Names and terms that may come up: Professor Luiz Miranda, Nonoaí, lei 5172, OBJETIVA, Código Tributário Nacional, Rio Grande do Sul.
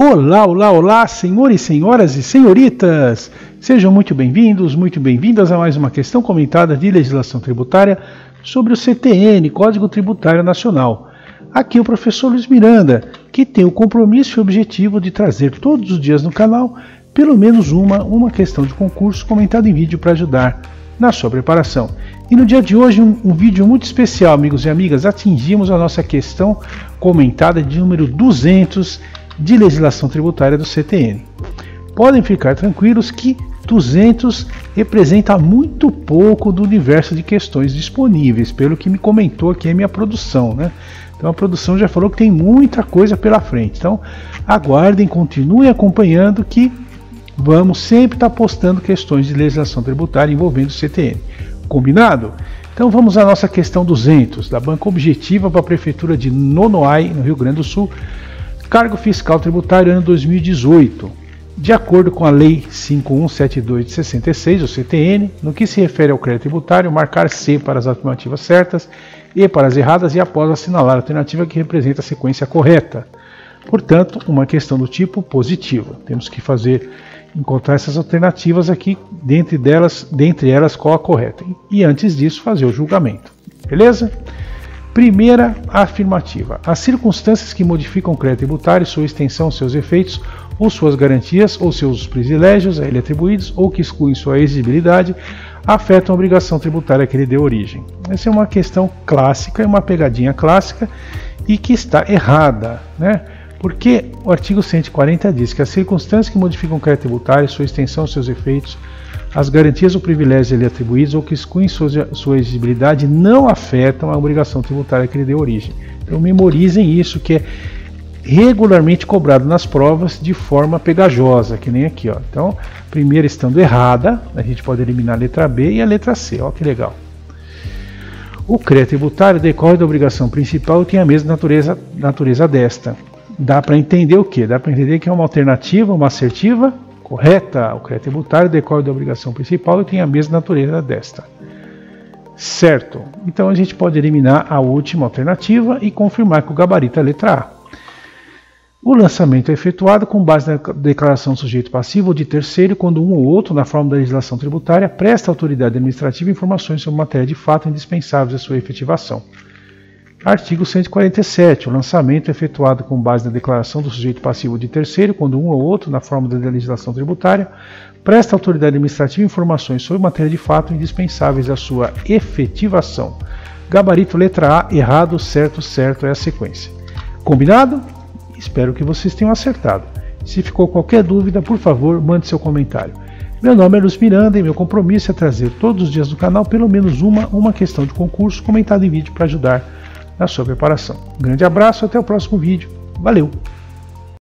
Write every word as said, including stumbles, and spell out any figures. Olá, olá, olá, senhores, senhoras e senhoritas! Sejam muito bem-vindos, muito bem-vindas a mais uma questão comentada de legislação tributária sobre o C T N, Código Tributário Nacional. Aqui é o professor Luiz Miranda, que tem o compromisso e o objetivo de trazer todos os dias no canal pelo menos uma, uma questão de concurso comentada em vídeo para ajudar na sua preparação. E no dia de hoje um, um vídeo muito especial, amigos e amigas. Atingimos a nossa questão comentada de número duzentos de legislação tributária do C T N. Podem ficar tranquilos que duzentos representa muito pouco do universo de questões disponíveis, pelo que me comentou aqui a minha produção, né? Então a produção já falou que tem muita coisa pela frente. Então aguardem, continuem acompanhando que vamos sempre estar postando questões de legislação tributária envolvendo o C T N. Combinado? Então vamos à nossa questão duzentos, da Banca Objetiva para a Prefeitura de Nonoaí, no Rio Grande do Sul, cargo fiscal tributário ano dois mil e dezoito. De acordo com a lei cinco um sete dois de sessenta e seis, o C T N, no que se refere ao crédito tributário, marcar C para as alternativas certas e para as erradas e após assinalar a alternativa que representa a sequência correta. Portanto, uma questão do tipo positiva. Temos que fazer... encontrar essas alternativas aqui, dentre, delas, dentre elas qual a correta. E antes disso fazer o julgamento. Beleza? Primeira afirmativa. As circunstâncias que modificam o crédito tributário, sua extensão, seus efeitos, ou suas garantias, ou seus privilégios a ele atribuídos, ou que excluem sua exigibilidade, afetam a obrigação tributária que lhe deu origem. Essa é uma questão clássica, é uma pegadinha clássica e que está errada, né? Porque o artigo cento e quarenta diz que as circunstâncias que modificam o crédito tributário, sua extensão, seus efeitos, as garantias ou privilégios dele atribuídos ou que excluem sua, sua exigibilidade não afetam a obrigação tributária que lhe deu origem. Então memorizem isso, que é regularmente cobrado nas provas de forma pegajosa, que nem aqui, ó. Então, a primeira estando errada, a gente pode eliminar a letra B e a letra C. Ó, que legal. O crédito tributário decorre da obrigação principal e tem a mesma natureza, natureza desta. Dá para entender o que? Dá para entender que é uma alternativa, uma assertiva correta. O crédito tributário decorre da obrigação principal e tem a mesma natureza desta. Certo. Então a gente pode eliminar a última alternativa e confirmar que o gabarito é a letra A. O lançamento é efetuado com base na declaração do sujeito passivo ou de terceiro, quando um ou outro, na forma da legislação tributária, presta à autoridade administrativa informações sobre matéria de fato indispensáveis à sua efetivação. Artigo cento e quarenta e sete. O lançamento é efetuado com base na declaração do sujeito passivo de terceiro, quando um ou outro, na forma da legislação tributária, presta à autoridade administrativa informações sobre matéria de fato indispensáveis à sua efetivação. Gabarito letra A, errado, certo, certo é a sequência. Combinado? Espero que vocês tenham acertado. Se ficou qualquer dúvida, por favor, mande seu comentário. Meu nome é Luiz Miranda e meu compromisso é trazer todos os dias no canal pelo menos uma, uma questão de concurso comentada em vídeo para ajudar na sua preparação. Um grande abraço, até o próximo vídeo. Valeu!